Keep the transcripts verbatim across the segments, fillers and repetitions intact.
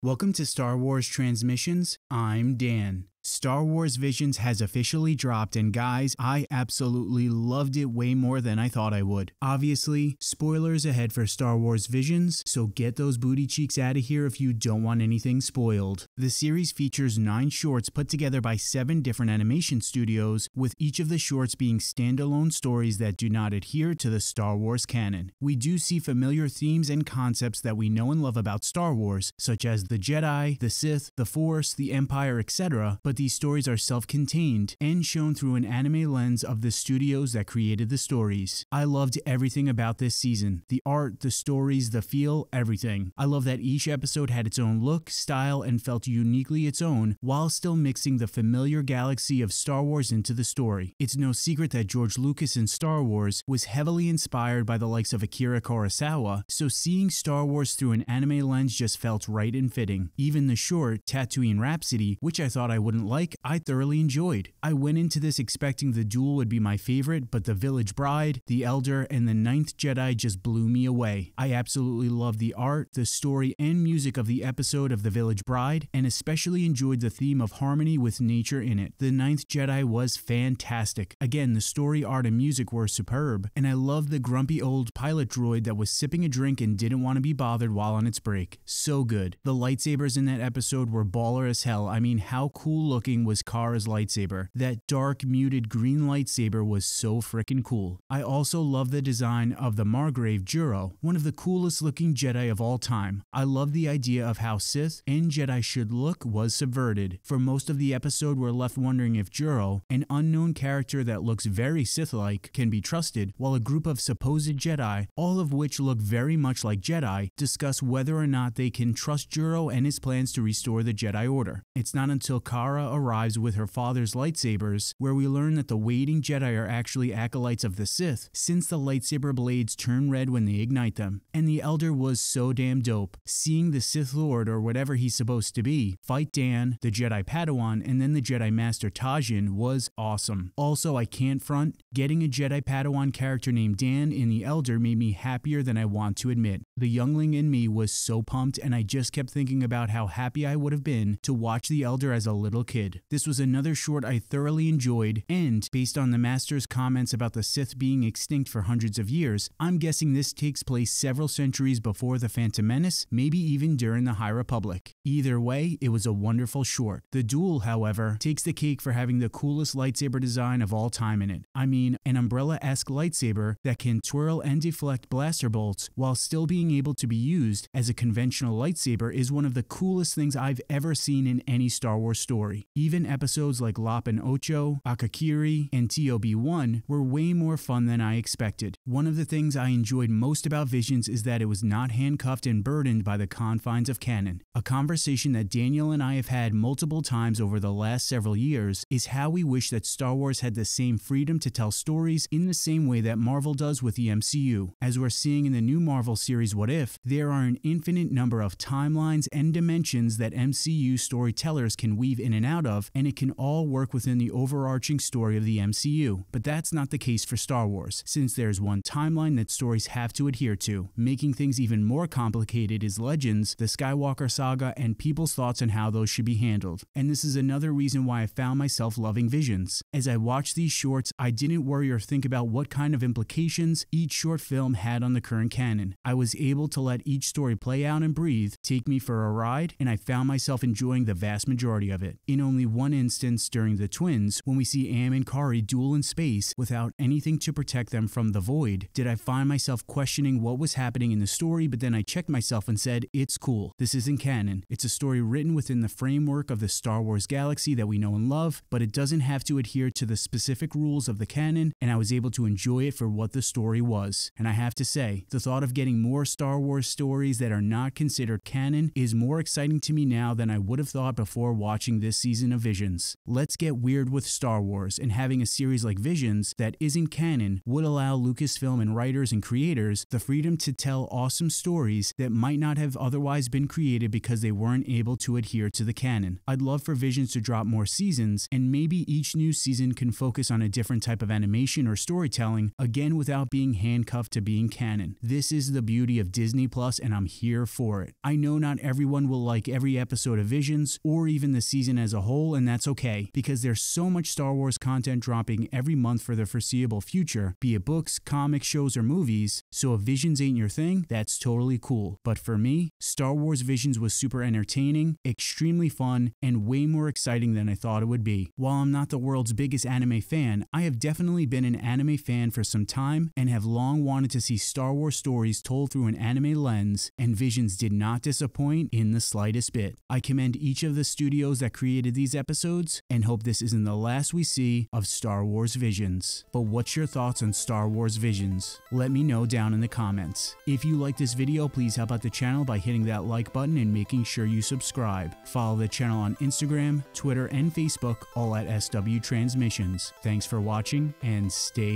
Welcome to Star Wars Transmissions, I'm Dan. Star Wars Visions has officially dropped and guys, I absolutely loved it way more than I thought I would. Obviously, spoilers ahead for Star Wars Visions, so get those booty cheeks out of here if you don't want anything spoiled. The series features nine shorts put together by seven different animation studios, with each of the shorts being standalone stories that do not adhere to the Star Wars canon. We do see familiar themes and concepts that we know and love about Star Wars, such as the Jedi, the Sith, the Force, the Empire, et cetera, but these stories are self-contained and shown through an anime lens of the studios that created the stories. I loved everything about this season. The art, the stories, the feel, everything. I love that each episode had its own look, style, and felt uniquely its own, while still mixing the familiar galaxy of Star Wars into the story. It's no secret that George Lucas in Star Wars was heavily inspired by the likes of Akira Kurosawa, so seeing Star Wars through an anime lens just felt right and fitting. Even the short, Tatooine Rhapsody, which I thought I wouldn't like, I thoroughly enjoyed. I went into this expecting The Duel would be my favorite, but The Village Bride, The Elder, and The Ninth Jedi just blew me away. I absolutely loved the art, the story, and music of the episode of The Village Bride, and especially enjoyed the theme of harmony with nature in it. The Ninth Jedi was fantastic. Again, the story, art, and music were superb, and I loved the grumpy old pilot droid that was sipping a drink and didn't want to be bothered while on its break. So good. The lightsabers in that episode were baller as hell. I mean, how cool looking was Kara's lightsaber. That dark, muted green lightsaber was so frickin' cool. I also love the design of the Margrave Juro, one of the coolest looking Jedi of all time. I love the idea of how Sith and Jedi should look was subverted. For most of the episode, we're left wondering if Juro, an unknown character that looks very Sith-like, can be trusted, while a group of supposed Jedi, all of which look very much like Jedi, discuss whether or not they can trust Juro and his plans to restore the Jedi Order. It's not until Kara arrives with her father's lightsabers, where we learn that the waiting Jedi are actually acolytes of the Sith, since the lightsaber blades turn red when they ignite them. And the Elder was so damn dope. Seeing the Sith Lord, or whatever he's supposed to be, fight Dan, the Jedi Padawan, and then the Jedi Master Tajin was awesome. Also, I can't front, getting a Jedi Padawan character named Dan in the Elder made me happier than I want to admit. The youngling in me was so pumped, and I just kept thinking about how happy I would have been to watch the Elder as a little kid. This was another short I thoroughly enjoyed, and based on the Master's comments about the Sith being extinct for hundreds of years, I'm guessing this takes place several centuries before The Phantom Menace, maybe even during the High Republic. Either way, it was a wonderful short. The Duel, however, takes the cake for having the coolest lightsaber design of all time in it. I mean, an umbrella-esque lightsaber that can twirl and deflect blaster bolts while still being able to be used as a conventional lightsaber is one of the coolest things I've ever seen in any Star Wars story. Even episodes like Lop and Ocho, Akakiri, and T O B one were way more fun than I expected. One of the things I enjoyed most about Visions is that it was not handcuffed and burdened by the confines of canon. A conversation that Daniel and I have had multiple times over the last several years is how we wish that Star Wars had the same freedom to tell stories in the same way that Marvel does with the M C U. As we're seeing in the new Marvel series What If, there are an infinite number of timelines and dimensions that M C U storytellers can weave in and out of, and it can all work within the overarching story of the M C U. But that's not the case for Star Wars, since there's one timeline that stories have to adhere to. Making things even more complicated is Legends, the Skywalker saga, and people's thoughts on how those should be handled. And this is another reason why I found myself loving Visions. As I watched these shorts, I didn't worry or think about what kind of implications each short film had on the current canon. I was able to let each story play out and breathe, take me for a ride, and I found myself enjoying the vast majority of it. In only one instance during the twins, when we see Am and Kari duel in space without anything to protect them from the void, did I find myself questioning what was happening in the story, but then I checked myself and said, it's cool. This isn't canon. It's a story written within the framework of the Star Wars galaxy that we know and love, but it doesn't have to adhere to the specific rules of the canon, and I was able to enjoy it for what the story was. And I have to say, the thought of getting more Star Wars stories that are not considered canon is more exciting to me now than I would have thought before watching this season of Visions. Let's get weird with Star Wars, and having a series like Visions that isn't canon would allow Lucas film and writers and creators the freedom to tell awesome stories that might not have otherwise been created because they weren't able to adhere to the canon. I'd love for Visions to drop more seasons, and maybe each new season can focus on a different type of animation or storytelling, again without being handcuffed to being canon. This is the beauty of Disney Plus, and I'm here for it. I know not everyone will like every episode of Visions, or even the season as a whole, and that's okay, because there's so much Star Wars content dropping every month for the foreseeable future, be it books, comic shows, or movies, so if Visions ain't your thing, that's totally cool. But for me, Star Wars Visions was super entertaining, extremely fun, and way more exciting than I thought it would be. While I'm not the world's biggest anime fan, I have definitely been an anime fan for some time, and have long wanted to see Star Wars stories told through an anime lens, and Visions did not disappoint in the slightest bit. I commend each of the studios that created these episodes, and hope this isn't the last we see of Star Wars Visions. But what's your thoughts on Star Wars Visions? Let me know down in the comments. If you like this video, please help out the channel by hitting that like button and making sure you subscribe. Follow the channel on Instagram, Twitter, and Facebook, all at S W Transmissions. Thanks for watching, and stay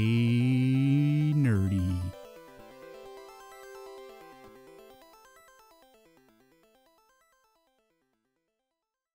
nerdy.